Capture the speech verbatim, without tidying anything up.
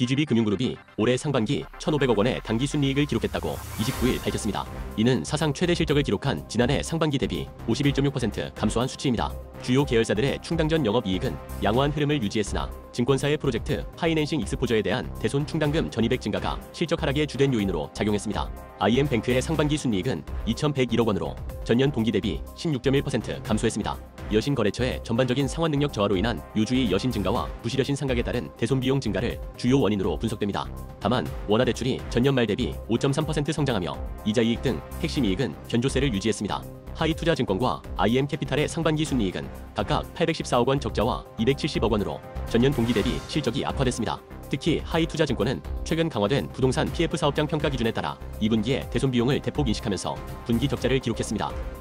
디지비 금융그룹이 올해 상반기 천오백억 원의 당기 순이익을 기록했다고 이십구일 밝혔습니다. 이는 사상 최대 실적을 기록한 지난해 상반기 대비 오십일 점 육 퍼센트 감소한 수치입니다. 주요 계열사들의 충당 전 영업이익은 양호한 흐름을 유지했으나 증권사의 프로젝트 파이낸싱 익스포저에 대한 대손 충당금 전이백 증가가 실적 하락의 주된 요인으로 작용했습니다. 아이엠뱅크의 상반기 순이익은 이천백일억 원으로 전년 동기 대비 십육 점 일 퍼센트 감소했습니다. 여신거래처의 전반적인 상환능력 저하로 인한 요주의 여신 증가와 부실여신 상각에 따른 대손비용 증가를 주요 원인으로 분석됩니다. 다만 원화대출이 전년 말 대비 오 점 삼 퍼센트 성장하며 이자이익 등 핵심이익은 견조세를 유지했습니다. 하이투자증권과 아이엠캐피탈의 상반기 순이익은 각각 팔백십사억 원 적자와 이백칠십억 원으로 전년 동기 대비 실적이 악화됐습니다. 특히 하이투자증권은 최근 강화된 부동산 피에프 사업장 평가 기준에 따라 이 분기에 대손비용을 대폭 인식하면서 분기 적자를 기록했습니다.